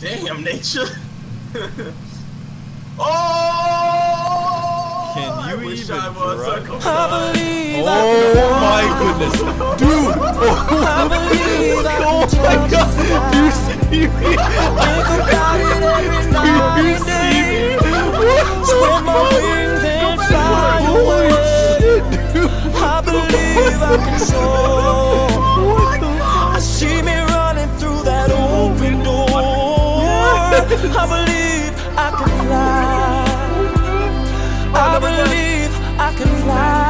Damn, nature. Oh! Can you even drive? Oh my goodness, dude! Oh my God! Do you see me? Do you see me? What the fuck? Holy shit, dude! I believe I can soar. What the fuck? I see me running through that open door. I believe I can fly. I believe I can fly.